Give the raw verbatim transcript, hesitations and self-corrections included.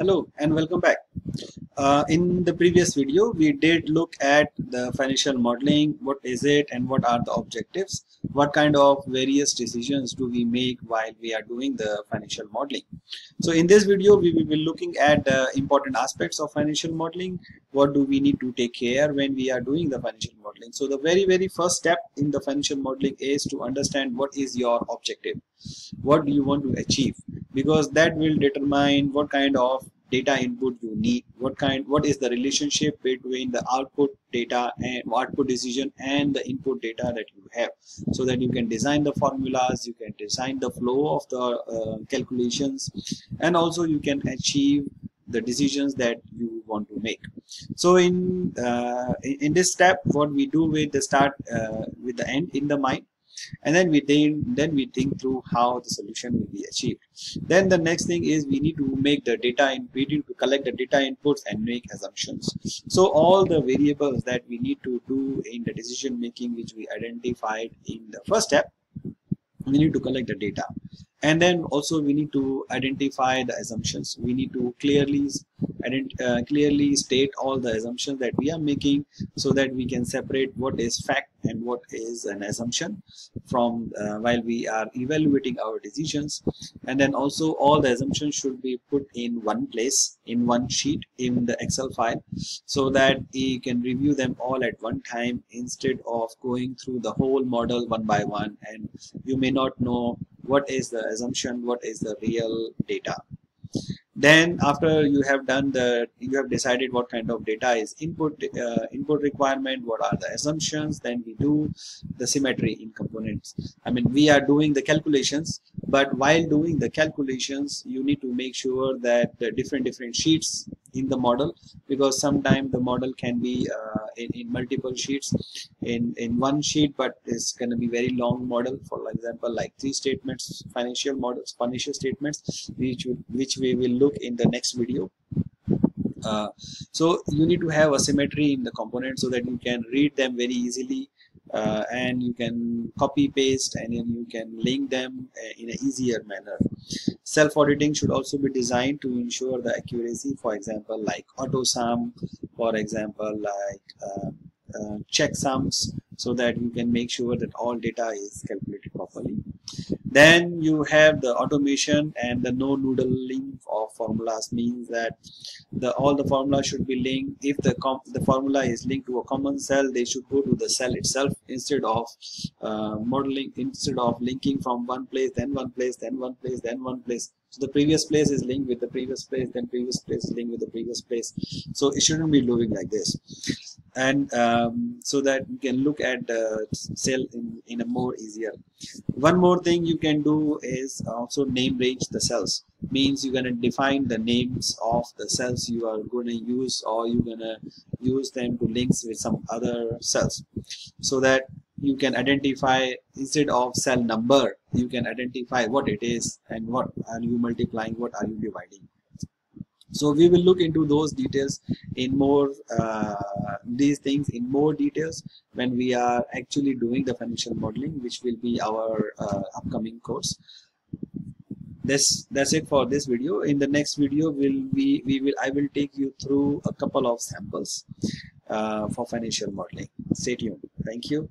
Hello and welcome back. Uh, in the previous video we did look at the financial modeling, what is it and what are the objectives, what kind of various decisions do we make while we are doing the financial modeling. So in this video we will be looking at uh, important aspects of financial modeling, what do we need to take care when we are doing the financial modeling. So the very very first step in the financial modeling is to understand what is your objective, what do you want to achieve, because that will determine what kind of data input you need, what kind what is the relationship between the output data and output decision and the input data that you have, so that you can design the formulas, you can design the flow of the uh, calculations, and also you can achieve the decisions that you want to make. So in uh, in this step what we do with the start uh, with the end in the mind, and then we then then we think through how the solution will be achieved. Then the next thing is we need to make the data in we need to collect the data inputs and make assumptions. So all the variables that we need to do in the decision making, which we identified in the first step, we need to collect the data, and then also we need to identify the assumptions. We need to clearly uh, clearly state all the assumptions that we are making, so that we can separate what is fact and what is an assumption from uh, while we are evaluating our decisions. And then also all the assumptions should be put in one place, in one sheet, in the Excel file, so that you can review them all at one time instead of going through the whole model one by one, and you may not know what is the assumption, what is the real data. Then after you have done the you have decided what kind of data is input uh, input requirement, what are the assumptions, then we do the symmetry in components. I mean, we are doing the calculations, but while doing the calculations you need to make sure that the different different sheets in the model, because sometimes the model can be uh, in, in multiple sheets, in in one sheet, but it's going to be very long model. For example, like three statements financial models financial statements which will, which we will look in the next video. Uh, so you need to have a symmetry in the components, so that you can read them very easily, uh, and you can copy paste and then you can link them in an easier manner. Self-auditing should also be designed to ensure the accuracy, for example like AutoSum, for example like uh, uh, checksums, so that you can make sure that all data is calculated properly. Then you have the automation and the no noodling of formulas, means that the all the formulas should be linked. If the com the formula is linked to a common cell, they should go to the cell itself, instead of uh, modeling instead of linking from one place, then one place, then one place, then one place. So the previous place is linked with the previous place, then previous place is linked with the previous place. So it shouldn't be doing like this, and um, so that you can look at the cell in, in a more easier. One more thing you can do is also name range the cells, means you're going to define the names of the cells you are going to use, or you're going to use them to links with some other cells, so that you can identify, instead of cell number you can identify what it is and what are you multiplying, what are you dividing. So we will look into those details in more uh, these things in more details when we are actually doing the financial modeling, which will be our uh, upcoming course. This that's it for this video. In the next video will we we will I will take you through a couple of samples uh, for financial modeling. Stay tuned. Thank you.